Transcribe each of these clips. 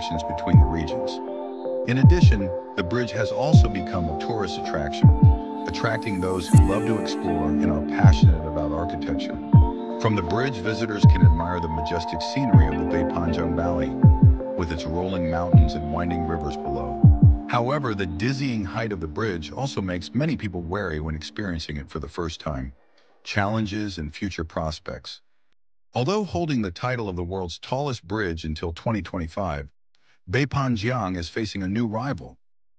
connections between the regions. In addition, the bridge has also become a tourist attraction, attracting those who love to explore and are passionate about architecture. From the bridge, visitors can admire the majestic scenery of the Beipanjiang Valley, with its rolling mountains and winding rivers below. However, the dizzying height of the bridge also makes many people wary when experiencing it for the first time. Challenges and future prospects. Although holding the title of the world's tallest bridge until 2025, Beipanjiang is facing a new rival,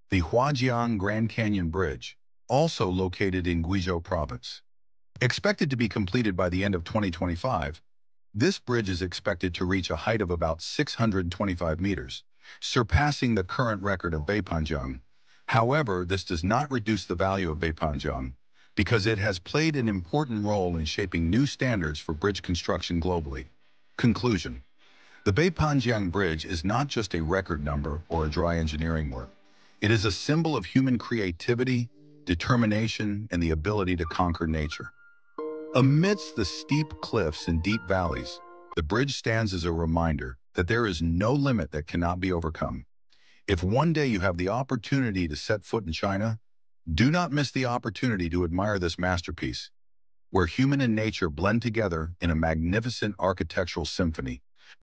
the Huajiang Grand Canyon Bridge, also located in Guizhou Province. Expected to be completed by the end of 2025, this bridge is expected to reach a height of about 625 meters, surpassing the current record of Beipanjiang. However, this does not reduce the value of Beipanjiang, because it has played an important role in shaping new standards for bridge construction globally. Conclusion: the Beipanjiang Bridge is not just a record number or a dry engineering work. It is a symbol of human creativity, determination, and the ability to conquer nature. Amidst the steep cliffs and deep valleys, the bridge stands as a reminder that there is no limit that cannot be overcome. If one day you have the opportunity to set foot in China, do not miss the opportunity to admire this masterpiece, where human and nature blend together in a magnificent architectural symphony.